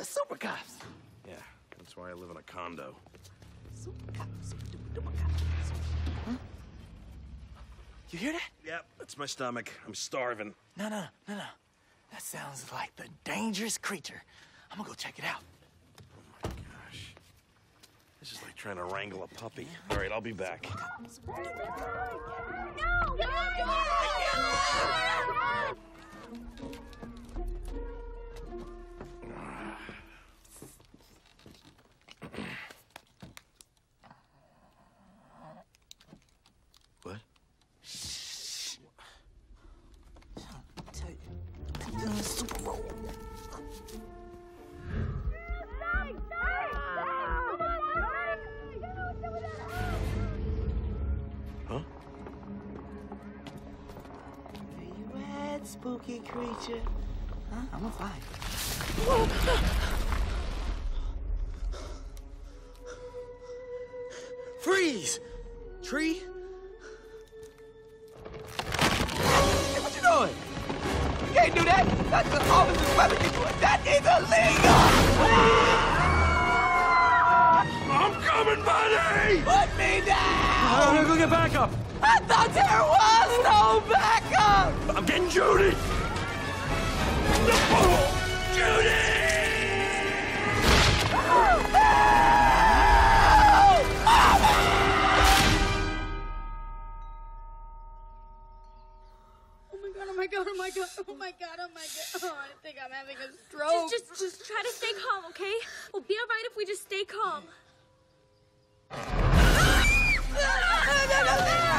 are super cops. Yeah, that's why I live in a condo. Super cops. Huh? You hear that? Yep, that's my stomach. I'm starving. No. That sounds like the dangerous creature. I'm gonna go check it out. Oh my gosh. This is like trying to wrangle a puppy. All right, I'll be back. No! Spooky creature. Huh? I'm gonna find it. Freeze! Tree? Hey, what you doing? You can't do that! That's the officer's weapon you're doing! That is illegal! I'm coming, buddy! Put me down! I'm gonna go get backup! I thought there was no backup! I'm getting Judy! No! Judy! Oh my god, oh my god, oh my god, oh my god, oh my god. Oh, I think I'm having a stroke. Just try to stay calm, okay? We'll be alright if we just stay calm.